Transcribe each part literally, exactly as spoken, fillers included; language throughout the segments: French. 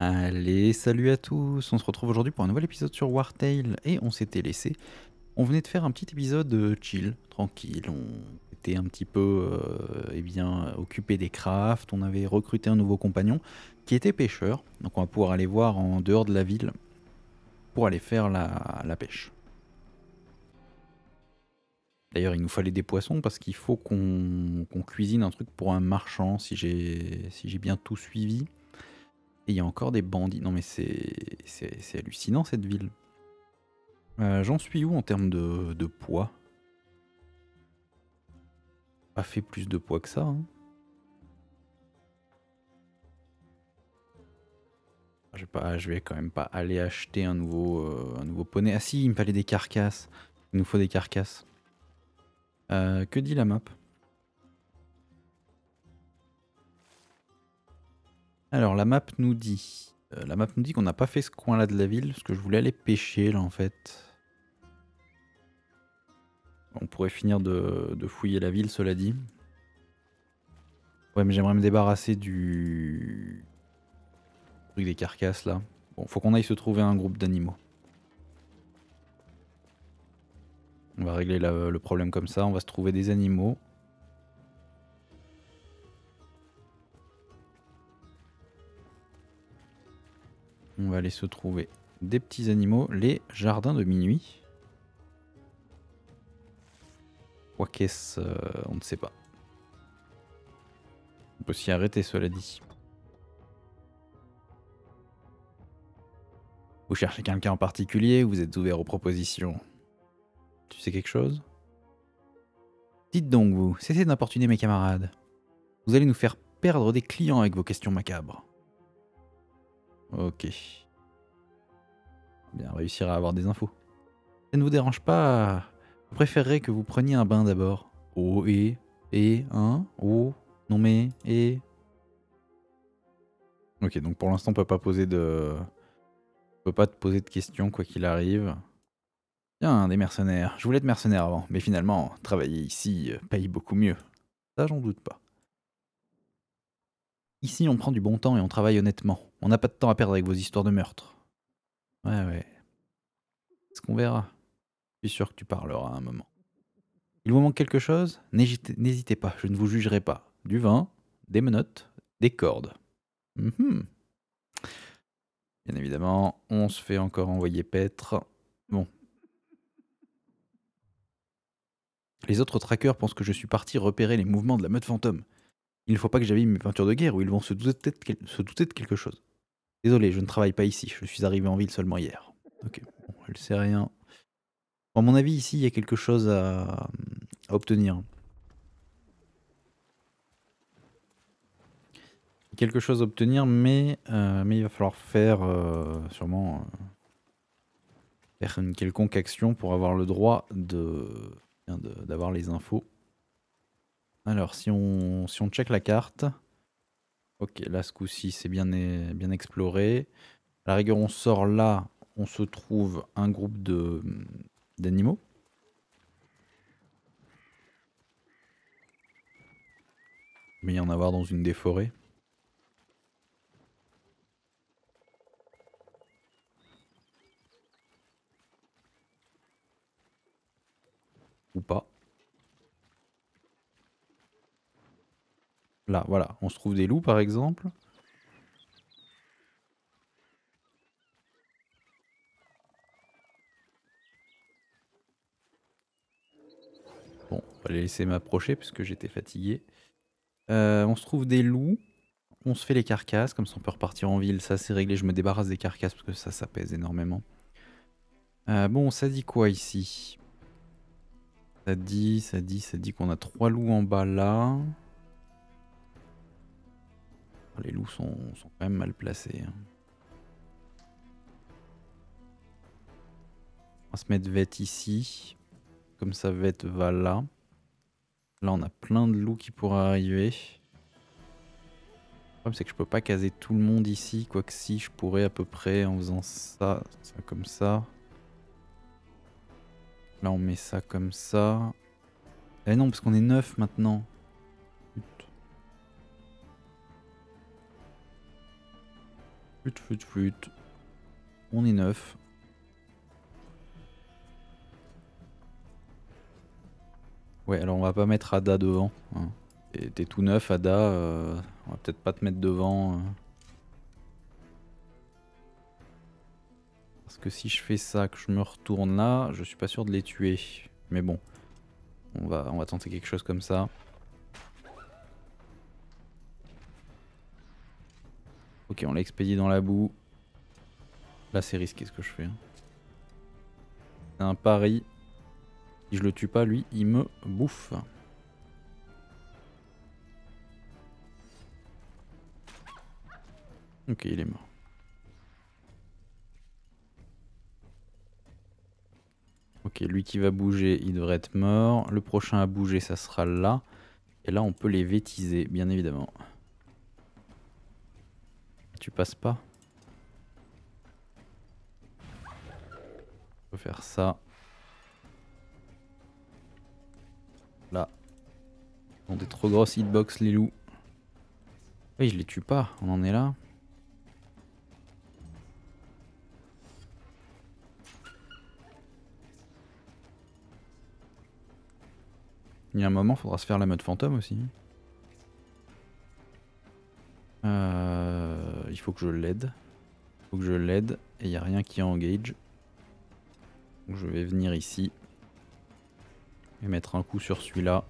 Allez, salut à tous, on se retrouve aujourd'hui pour un nouvel épisode sur Wartail et on s'était laissé. On venait de faire un petit épisode chill, tranquille, on était un petit peu euh, eh bien, occupé des crafts, on avait recruté un nouveau compagnon qui était pêcheur, donc on va pouvoir aller voir en dehors de la ville pour aller faire la, la pêche. D'ailleurs il nous fallait des poissons parce qu'il faut qu'on qu'on cuisine un truc pour un marchand si j'ai si j'ai bien tout suivi. Et il y a encore des bandits. Non mais c'est hallucinant cette ville. Euh, J'en suis où en termes de, de poids? Pas fait plus de poids que ça. Hein. Je vais pas, je vais quand même pas aller acheter un nouveau, euh, un nouveau poney. Ah si, il me fallait des carcasses. Il nous faut des carcasses. Euh, que dit la map? Alors la map nous dit, euh, la map nous dit qu'on n'a pas fait ce coin là de la ville parce que je voulais aller pêcher là en fait. On pourrait finir de, de fouiller la ville cela dit. Ouais mais j'aimerais me débarrasser du truc des carcasses là. Bon faut qu'on aille se trouver un groupe d'animaux. On va régler la, le problème comme ça, on va se trouver des animaux. On va aller se trouver des petits animaux, les jardins de minuit. Quoi qu'est-ce, euh, on ne sait pas. On peut s'y arrêter, cela dit. Vous cherchez quelqu'un en particulier ou vous êtes ouvert aux propositions? Tu sais quelque chose? Dites donc vous, cessez d'importuner mes camarades. Vous allez nous faire perdre des clients avec vos questions macabres. Ok. Bien, on réussira à avoir des infos. Ça ne vous dérange pas? Je préférerais que vous preniez un bain d'abord. Oh et et hein oh non mais et. Ok, donc pour l'instant on peut pas poser de, on peut pas te poser de questions quoi qu'il arrive. Tiens, des mercenaires. Je voulais être mercenaire avant, mais finalement travailler ici paye beaucoup mieux. Ça j'en doute pas. Ici, on prend du bon temps et on travaille honnêtement. On n'a pas de temps à perdre avec vos histoires de meurtre. Ouais, ouais. Est-ce qu'on verra? Je suis sûr que tu parleras à un moment. Il vous manque quelque chose? N'hésitez pas, je ne vous jugerai pas. Du vin, des menottes, des cordes. Mm-hmm. Bien évidemment, on se fait encore envoyer paître. Bon. Les autres traqueurs pensent que je suis parti repérer les mouvements de la meute fantôme. Il ne faut pas que j'habille mes peintures de guerre ou ils vont se douter, de quel... se douter de quelque chose. Désolé, je ne travaille pas ici. Je suis arrivé en ville seulement hier. Ok, bon, elle ne sait rien. Bon, à mon avis, ici, il y a quelque chose à, à obtenir. Quelque chose à obtenir, mais, euh, mais il va falloir faire euh, sûrement euh, faire une quelconque action pour avoir le droit de d'avoir les infos. Alors si on, si on check la carte, ok là ce coup-ci c'est bien, bien exploré, à la rigueur on sort là, on se trouve un groupe d'animaux. Mais il y en avoir dans une des forêts. Ou pas. Là, voilà, on se trouve des loups par exemple. Bon, on va les laisser m'approcher puisque j'étais fatigué. Euh, on se trouve des loups, on se fait les carcasses, comme ça on peut repartir en ville, ça c'est réglé, je me débarrasse des carcasses parce que ça, ça pèse énormément. Euh, bon, ça dit quoi ici? Ça dit, ça dit, ça dit qu'on a trois loups en bas là. Les loups sont, sont quand même mal placés. On va se mettre Vette ici. Comme ça, Vette va là. Là, on a plein de loups qui pourraient arriver. Le problème, c'est que je peux pas caser tout le monde ici. Quoique si, je pourrais à peu près en faisant ça, ça comme ça. Là, on met ça comme ça. Eh non, parce qu'on est neuf maintenant. Flûte, flûte, flûte. On est neuf. Ouais, alors on va pas mettre Ada devant. Hein. Et t'es tout neuf, Ada. Euh, on va peut-être pas te mettre devant. Euh. Parce que si je fais ça, que je me retourne là, je suis pas sûr de les tuer. Mais bon, on va, on va tenter quelque chose comme ça. Ok, on l'a expédié dans la boue. Là, c'est risqué ce que je fais. Hein. C'est un pari. Si je le tue pas, lui, il me bouffe. Ok, il est mort. Ok, lui qui va bouger, il devrait être mort. Le prochain à bouger, ça sera là. Et là, on peut les vétiser, bien évidemment. Tu passes pas. On peut faire ça. Là. Ils ont des trop grosses hitbox, les loups. Oui, je les tue pas, on en est là. Il y a un moment, faudra se faire la mode fantôme aussi. Euh, il faut que je l'aide. Il faut que je l'aide. Et il n'y a rien qui engage. Donc je vais venir ici. Et mettre un coup sur celui-là.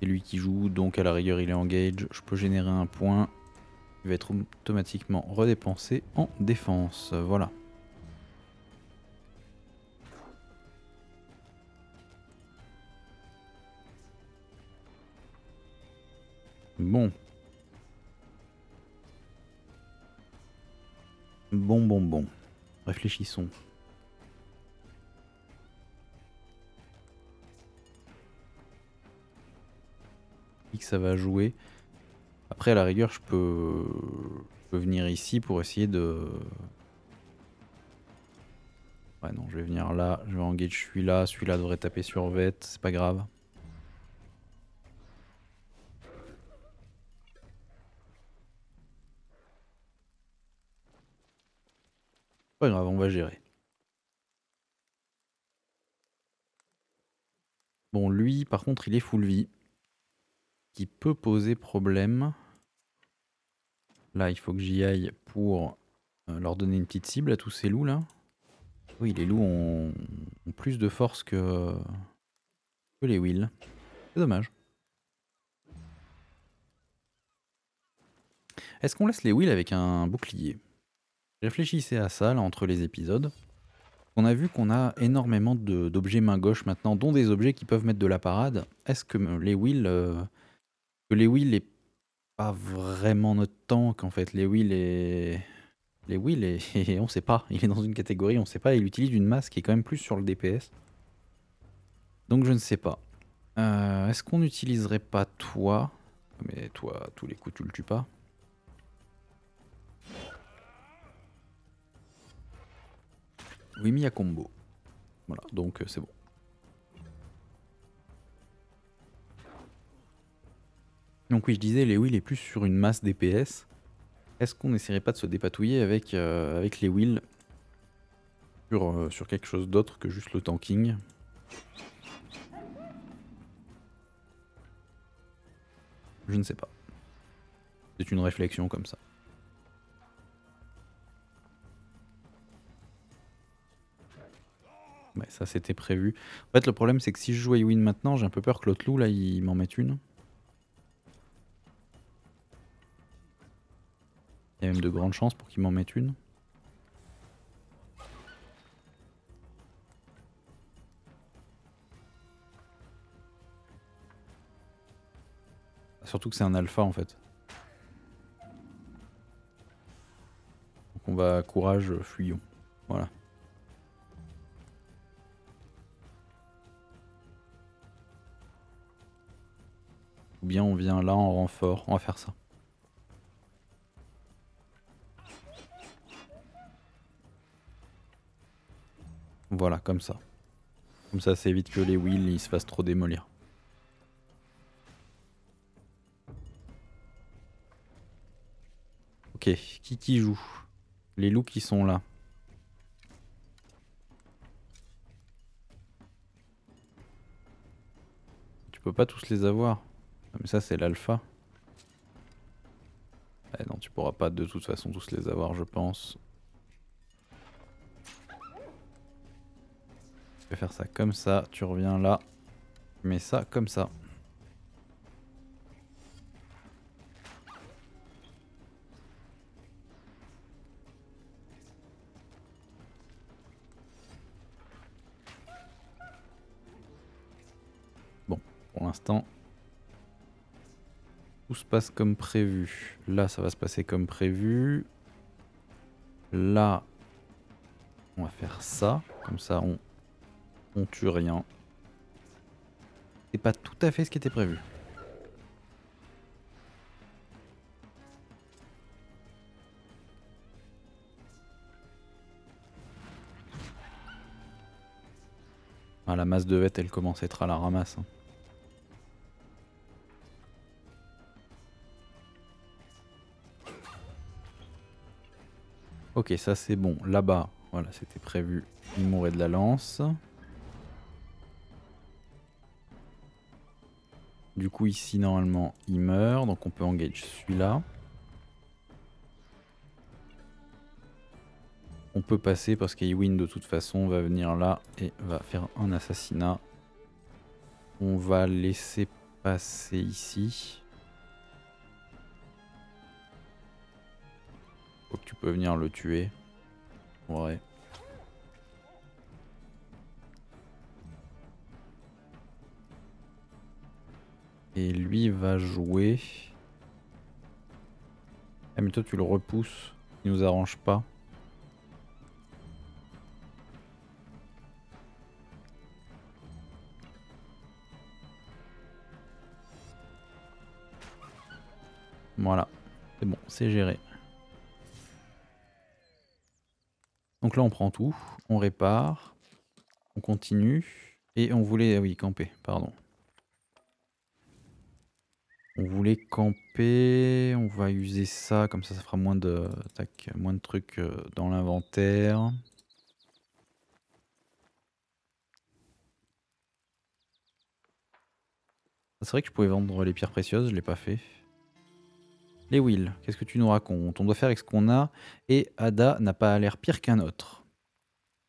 C'est lui qui joue, donc à la rigueur il est engage. Je peux générer un point. Il va être automatiquement redépensé en défense. Voilà. Bon. Bon, bon, bon. Réfléchissons. Que ça va jouer. Après, à la rigueur, je peux, je peux venir ici pour essayer de... Ouais, non, je vais venir là. Je vais engager celui-là. Celui-là devrait taper sur Vette. C'est pas grave. Pas grave, on va gérer. Bon, lui, par contre, il est full vie. Qui peut poser problème. Là, il faut que j'y aille pour leur donner une petite cible à tous ces loups, là. Oui, les loups ont, ont plus de force que, que les wheels. C'est dommage. Est-ce qu'on laisse les wheels avec un bouclier ? Réfléchissez à ça là entre les épisodes. On a vu qu'on a énormément d'objets main gauche maintenant, dont des objets qui peuvent mettre de la parade. Est-ce que les wheels, euh, que les wheels est pas vraiment notre tank en fait. Les wheels est, les wheels est, et on sait pas. Il est dans une catégorie, on sait pas. Il utilise une masse qui est quand même plus sur le D P S. Donc je ne sais pas. Euh, Est-ce qu'on n'utiliserait pas toi? Mais toi, à tous les coups, tu le tues pas. Oui, mis à combo. Voilà, donc euh, c'est bon. Donc oui, je disais, les wheels est plus sur une masse D P S. Est-ce qu'on n'essaierait pas de se dépatouiller avec, euh, avec les wheels sur, euh, sur quelque chose d'autre que juste le tanking? Je ne sais pas. C'est une réflexion comme ça. Ouais, ça c'était prévu. En fait le problème c'est que si je joue win maintenant, j'ai un peu peur que l'autre loup là il m'en mette une. Il y a même de grandes chances pour qu'il m'en mette une. Surtout que c'est un alpha en fait. Donc on va courage, fuyons. Voilà. Ou bien on vient là en renfort, on va faire ça. Voilà, comme ça. Comme ça, ça évite que les wheels ils se fassent trop démolir. Ok, qui qui joue? les loups qui sont là. Tu peux pas tous les avoir. Mais ça c'est l'alpha. Eh non, tu pourras pas de toute façon tous les avoir, je pense. Je vais faire ça comme ça, tu reviens là. Tu mets ça comme ça. Bon, pour l'instant, tout se passe comme prévu. Là, ça va se passer comme prévu. Là, on va faire ça. Comme ça, on... on tue rien. C'est pas tout à fait ce qui était prévu. Ah, la masse de vêtements, elle commence à être à la ramasse. Hein. Ok, ça c'est bon. Là-bas, voilà, c'était prévu. Il mourait de la lance. Du coup ici normalement il meurt, donc on peut engage celui-là. On peut passer parce qu'Ewin de toute façon va venir là et va faire un assassinat. On va laisser passer ici. Faut que tu peux venir le tuer. Ouais. Et lui va jouer. Ah mais toi tu le repousses, il nous arrange pas. Voilà, c'est bon, c'est géré. Donc là on prend tout, on répare, on continue. Et on voulait, ah oui, camper, pardon. On voulait camper, on va user ça, comme ça ça fera moins de, tac, moins de trucs dans l'inventaire. C'est vrai que je pouvais vendre les pierres précieuses, je l'ai pas fait. Les wheels, qu'est-ce que tu nous racontes? On doit faire avec ce qu'on a et Ada n'a pas l'air pire qu'un autre.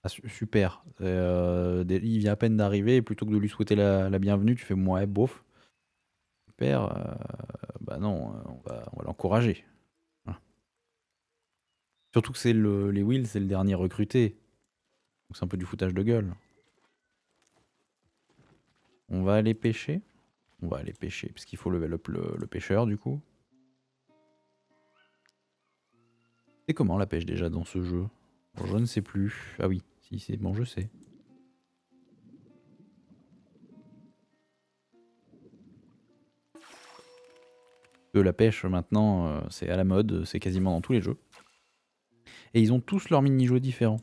Ah, super, euh, il vient à peine d'arriver et plutôt que de lui souhaiter la, la bienvenue, tu fais moi, bof. Euh, bah non, on va, on va l'encourager. Voilà. Surtout que c'est le, les Wills, c'est le dernier recruté. Donc c'est un peu du foutage de gueule. On va aller pêcher. On va aller pêcher, parce qu'il faut level up le, le pêcheur du coup. C'est comment la pêche déjà dans ce jeu? Bon, je ne sais plus. Ah oui, si c'est bon, je sais. De la pêche maintenant, euh, c'est à la mode, c'est quasiment dans tous les jeux. Et ils ont tous leurs mini-jeux différents.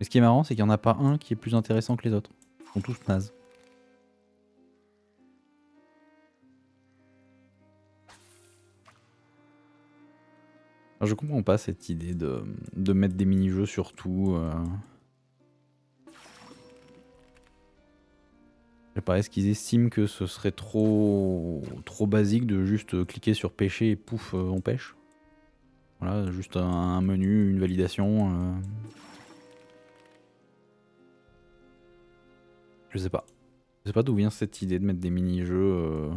Et ce qui est marrant, c'est qu'il n'y en a pas un qui est plus intéressant que les autres. Ils sont tous nazes. Alors, je comprends pas cette idée de, de mettre des mini-jeux sur tout. Euh... Je sais pas, est-ce qu'ils estiment que ce serait trop trop basique de juste cliquer sur pêcher et pouf, on pêche? Voilà, juste un, un menu, une validation. Euh... Je sais pas. Je sais pas d'où vient cette idée de mettre des mini-jeux euh...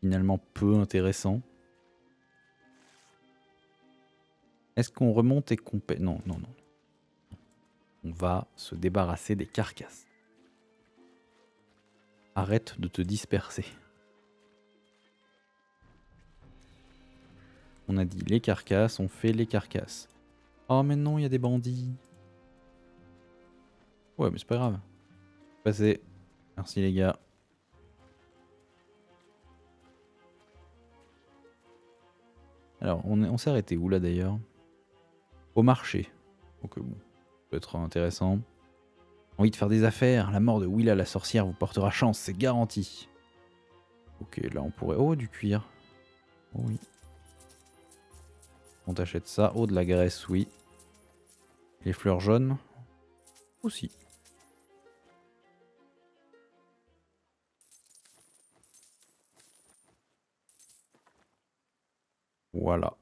finalement peu intéressants. Est-ce qu'on remonte et qu'on pêche? Non, non, non. On va se débarrasser des carcasses. Arrête de te disperser. On a dit les carcasses, on fait les carcasses. Oh mais non, il y a des bandits. Ouais mais c'est pas grave. Passez. Merci les gars. Alors on, on s'est arrêté où là d'ailleurs? Au marché. Donc bon, ça peut être intéressant. Envie de faire des affaires, la mort de Willa la sorcière vous portera chance, c'est garanti. Ok, là on pourrait... Oh, du cuir. Oh oui. On t'achète ça. Oh, de la graisse, oui. Les fleurs jaunes aussi. Voilà.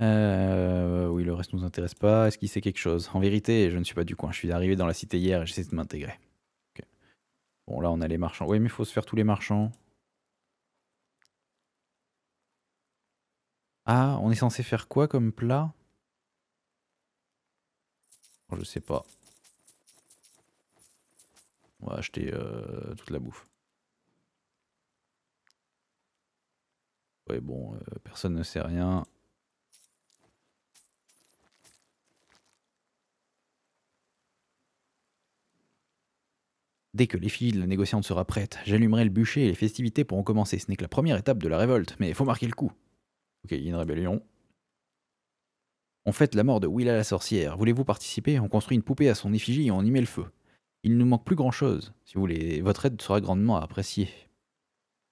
Euh, oui, le reste nous intéresse pas. Est-ce qu'il sait quelque chose? En vérité, je ne suis pas du coin. Je suis arrivé dans la cité hier et j'essaie de m'intégrer. Okay. Bon, là, on a les marchands. Oui, mais il faut se faire tous les marchands. Ah, on est censé faire quoi comme plat? Je sais pas. On va acheter euh, toute la bouffe. Ouais, bon, euh, personne ne sait rien. Dès que les filles de la négociante sera prête, j'allumerai le bûcher et les festivités pourront commencer. Ce n'est que la première étape de la révolte, mais il faut marquer le coup. Ok, il y a une rébellion. On fête la mort de Willa la sorcière. Voulez-vous participer? On construit une poupée à son effigie et on y met le feu. Il ne nous manque plus grand-chose. Si vous voulez, votre aide sera grandement appréciée.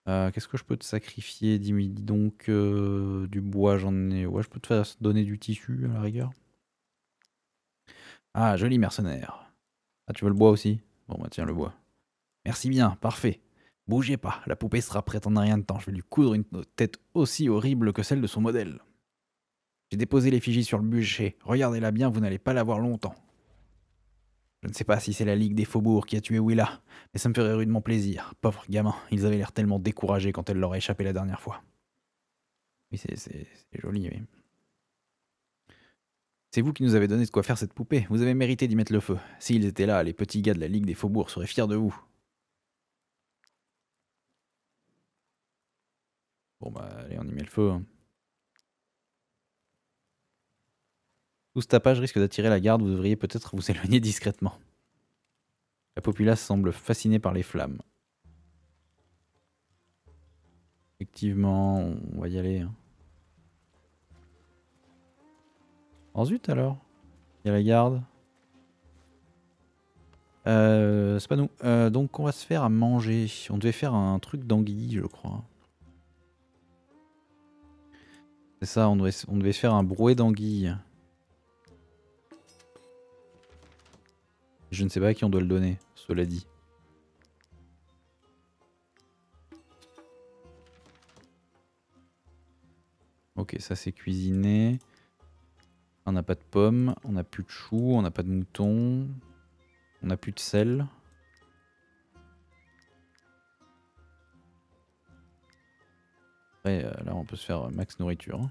Euh, Qu'est-ce que je peux te sacrifier? Dis-moi donc euh, du bois, j'en ai... Ouais, je peux te faire donner du tissu à la rigueur. Ah, joli mercenaire. Ah, tu veux le bois aussi? Bon, bah tiens, le bois. Merci bien, parfait. Bougez pas, la poupée sera prête en un rien de temps. Je vais lui coudre une tête aussi horrible que celle de son modèle. J'ai déposé l'effigie sur le bûcher. Regardez-la bien, vous n'allez pas la voir longtemps. Je ne sais pas si c'est la Ligue des Faubourgs qui a tué Willa, mais ça me ferait rudement plaisir. Pauvres gamins, ils avaient l'air tellement découragés quand elle leur a échappé la dernière fois. Oui, c'est joli, oui. C'est vous qui nous avez donné de quoi faire cette poupée. Vous avez mérité d'y mettre le feu. S'ils étaient là, les petits gars de la Ligue des Faubourgs seraient fiers de vous. Bon bah, allez, on y met le feu. Hein. Tout ce tapage risque d'attirer la garde, vous devriez peut-être vous éloigner discrètement. La populace semble fascinée par les flammes. Effectivement, on va y aller. Oh zut alors, il y a la garde. Euh, c'est pas nous. Euh, donc on va se faire à manger. On devait faire un truc d'anguille, je crois. C'est ça, on devait, on devait se faire un brouet d'anguille. Je ne sais pas à qui on doit le donner, cela dit. Ok, ça c'est cuisiné. On n'a pas de pommes, on n'a plus de choux, on n'a pas de moutons, on n'a plus de sel. Après, là on peut se faire max nourriture.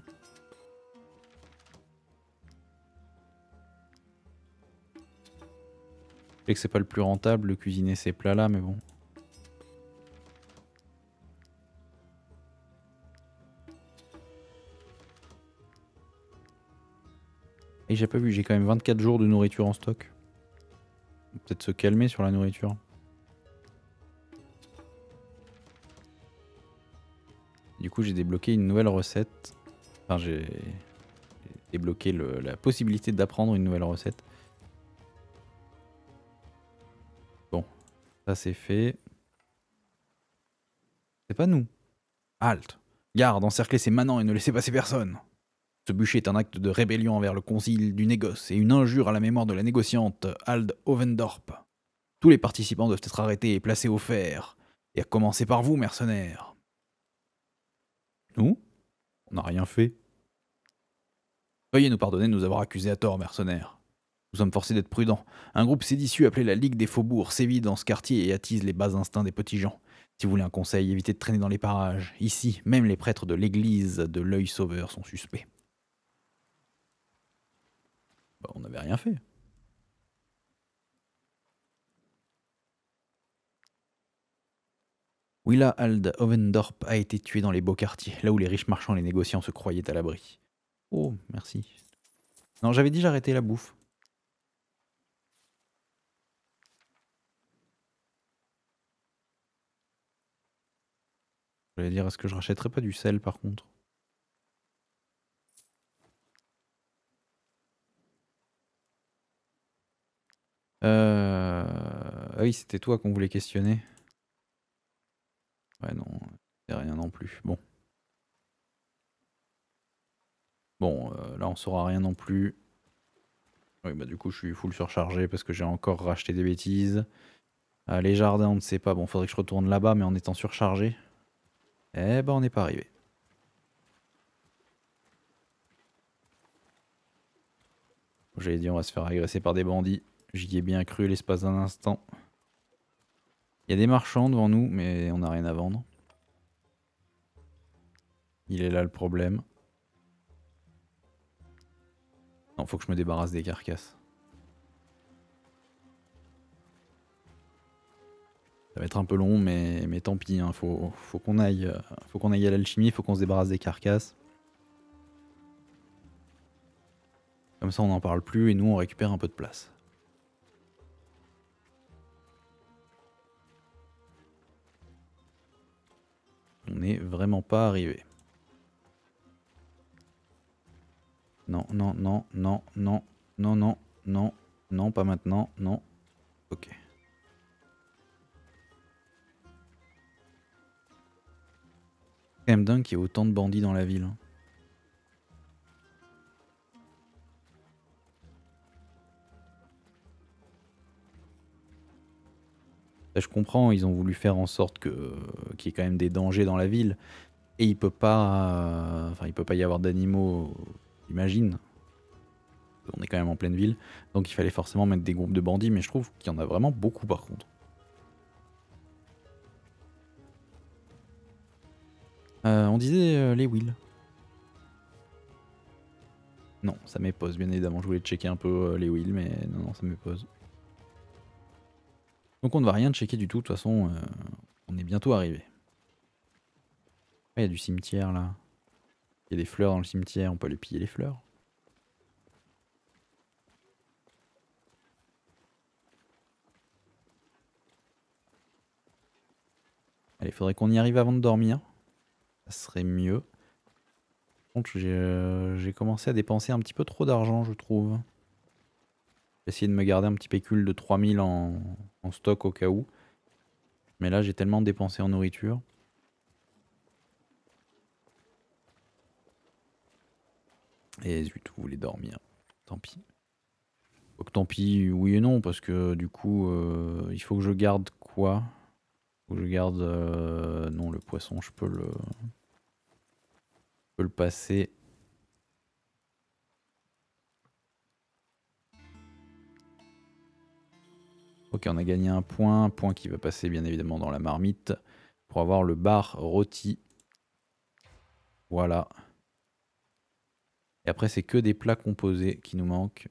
Je sais que c'est pas le plus rentable de cuisiner ces plats-là, mais bon. Et j'ai pas vu, j'ai quand même vingt-quatre jours de nourriture en stock. On peut peut-être se calmer sur la nourriture. Du coup, j'ai débloqué une nouvelle recette. Enfin, j'ai débloqué le, la possibilité d'apprendre une nouvelle recette. Ça c'est fait. C'est pas nous. Halte. Garde, encerclez ces manants et ne laissez passer personne. Ce bûcher est un acte de rébellion envers le Concile du Négoce et une injure à la mémoire de la négociante Ald Owendorp. Tous les participants doivent être arrêtés et placés au fer. Et à commencer par vous, mercenaires. Nous? On n'a rien fait. Veuillez nous pardonner de nous avoir accusés à tort, mercenaires. Nous sommes forcés d'être prudents. Un groupe séditieux appelé la Ligue des Faubourgs sévit dans ce quartier et attise les bas instincts des petits gens. Si vous voulez un conseil, évitez de traîner dans les parages. Ici, même les prêtres de l'église de l'œil sauveur sont suspects. Bah, on n'avait rien fait. Willa Ald Owendorp a été tué dans les beaux quartiers, là où les riches marchands et les négociants se croyaient à l'abri. Oh, merci. Non, j'avais déjà arrêté la bouffe. Je vais dire, est-ce que je rachèterais pas du sel par contre? euh... Ah oui, c'était toi qu'on voulait questionner. Ouais non, c'est rien non plus. Bon. Bon, euh, là on saura rien non plus. Oui, bah du coup je suis full surchargé parce que j'ai encore racheté des bêtises. Euh, les jardins, on ne sait pas. Bon, faudrait que je retourne là-bas, mais en étant surchargé. Eh ben, on n'est pas arrivé. J'avais dit, on va se faire agresser par des bandits. J'y ai bien cru l'espace d'un instant. Il y a des marchands devant nous, mais on n'a rien à vendre. Il est là le problème. Non, faut que je me débarrasse des carcasses. Ça va être un peu long, mais, mais tant pis, hein, faut, faut qu'on aille, faut qu'on aille à l'alchimie, faut qu'on se débarrasse des carcasses. Comme ça on n'en parle plus et nous on récupère un peu de place. On n'est vraiment pas arrivé. Non, non, non, non, non, non, non, non, non, pas maintenant, non. Ok. C'est quand même dingue qu'il y ait autant de bandits dans la ville. Là, je comprends, ils ont voulu faire en sorte que qu'il y ait quand même des dangers dans la ville. Et il peut pas, enfin, il peut pas y avoir d'animaux, j'imagine. On est quand même en pleine ville. Donc il fallait forcément mettre des groupes de bandits, mais je trouve qu'il y en a vraiment beaucoup par contre. Euh, on disait euh, les wheels. Non, ça m'épose, bien évidemment. Je voulais checker un peu euh, les wheels, mais non, non, ça m'épose. Donc on ne va rien checker du tout, de toute façon, euh, on est bientôt arrivé. Il y a du cimetière là. Il y a des fleurs dans le cimetière, on peut aller piller les fleurs. Allez, faudrait qu'on y arrive avant de dormir. Ça serait mieux. Par contre, j'ai euh, commencé à dépenser un petit peu trop d'argent, je trouve. J'ai essayé de me garder un petit pécule de trois mille en, en stock au cas où. Mais là, j'ai tellement dépensé en nourriture. Et zut, vous voulez dormir. Tant pis. Donc tant pis, oui et non, parce que du coup, euh, il faut que je garde quoi ? Faut que je garde... Euh, non, le poisson, je peux le... Je peux le passer. Ok, on a gagné un point, point qui va passer bien évidemment dans la marmite pour avoir le bar rôti. Voilà. Et après c'est que des plats composés qui nous manquent.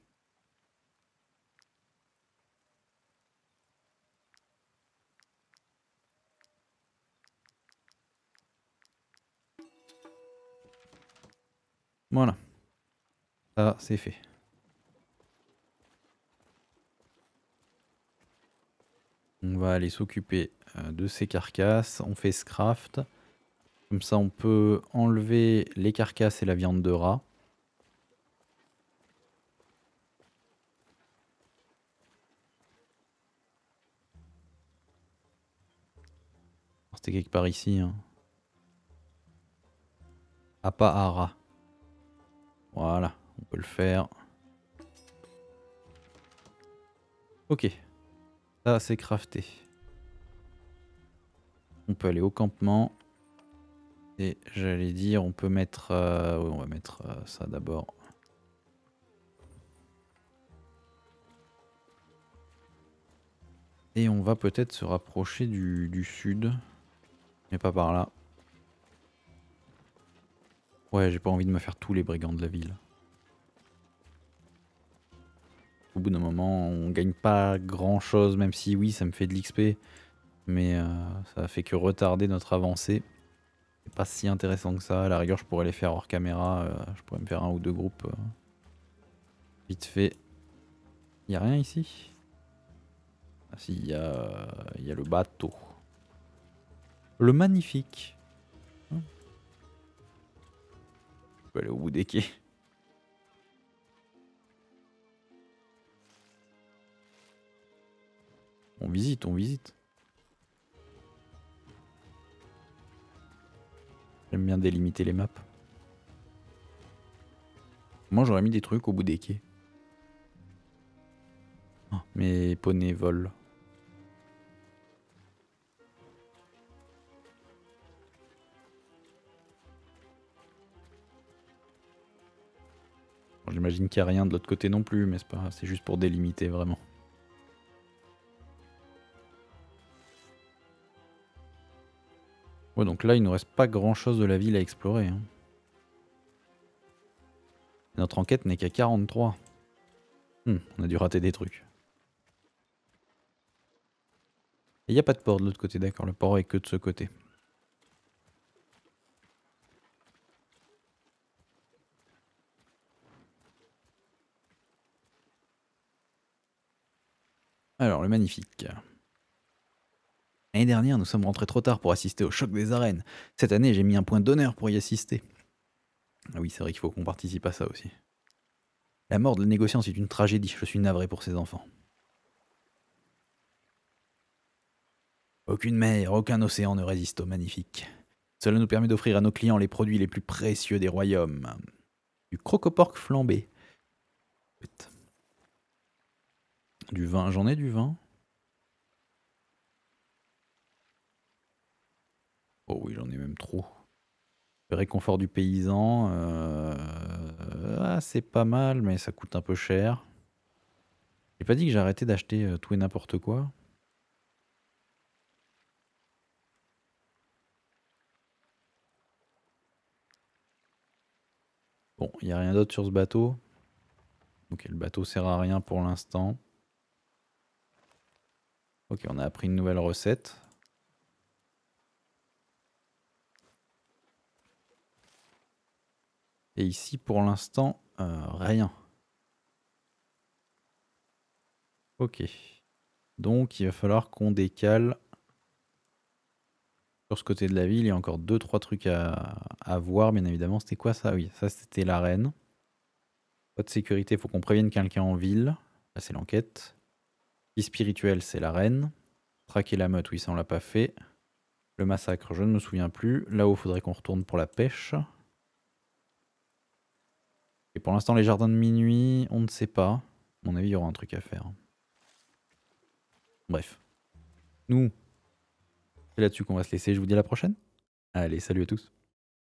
Voilà. Ça c'est fait. On va aller s'occuper de ces carcasses, on fait scraft, comme ça on peut enlever les carcasses et la viande de rat. C'était quelque part ici. Hein. Apahara. Voilà, on peut le faire. Ok. Ça c'est crafté. On peut aller au campement. Et j'allais dire on peut mettre... Euh, oui, on va mettre euh, ça d'abord. Et on va peut-être se rapprocher du, du sud. Mais pas par là. Ouais, j'ai pas envie de me faire tous les brigands de la ville. Au bout d'un moment, on gagne pas grand chose, même si oui, ça me fait de l'X P, mais euh, ça fait que retarder notre avancée. C'est pas si intéressant que ça. À la rigueur, je pourrais les faire hors caméra. Euh, je pourrais me faire un ou deux groupes. Euh, vite fait. Y a rien ici? Ah si, y a, y a le bateau. Le Magnifique. Hein, je peux aller au bout des quais. On visite, on visite. J'aime bien délimiter les maps. Moi j'aurais mis des trucs au bout des quais. Oh, mes poneys volent. Bon, j'imagine qu'il n'y a rien de l'autre côté non plus, mais c'est pas, c'est juste pour délimiter vraiment. Ouais, donc là il nous reste pas grand chose de la ville à explorer. Hein. Notre enquête n'est qu'à quarante-trois. Hmm, on a dû rater des trucs. Il n'y a pas de port de l'autre côté, d'accord, le port est que de ce côté. Alors, le magnifique. L'année dernière, nous sommes rentrés trop tard pour assister au choc des arènes. Cette année, j'ai mis un point d'honneur pour y assister. Ah oui, c'est vrai qu'il faut qu'on participe à ça aussi. La mort de la négociante est une tragédie. Je suis navré pour ses enfants. Aucune mer, aucun océan ne résiste au magnifique. Cela nous permet d'offrir à nos clients les produits les plus précieux des royaumes. Du crocoporque flambé. Du vin, j'en ai du vin. Oh oui, j'en ai même trop. Le réconfort du paysan, euh... ah, c'est pas mal, mais ça coûte un peu cher. J'ai pas dit que j'arrêtais d'acheter tout et n'importe quoi. Bon, il n'y a rien d'autre sur ce bateau. Ok, le bateau sert à rien pour l'instant. Ok, on a appris une nouvelle recette. Et ici, pour l'instant, euh, rien. Ok. Donc, il va falloir qu'on décale sur ce côté de la ville. Il y a encore deux trois trucs à, à voir, bien évidemment. C'était quoi ça? Oui, ça c'était l'arène. Pas de sécurité, il faut qu'on prévienne quelqu'un en ville. Là, c'est l'enquête. Vie spirituelle, c'est l'arène. Traquer la meute, oui, ça on l'a pas fait. Le massacre, je ne me souviens plus. Là-haut, il faudrait qu'on retourne pour la pêche. Et pour l'instant, les jardins de minuit, on ne sait pas. À mon avis, il y aura un truc à faire. Bref. Nous, c'est là-dessus qu'on va se laisser. Je vous dis à la prochaine. Allez, salut à tous.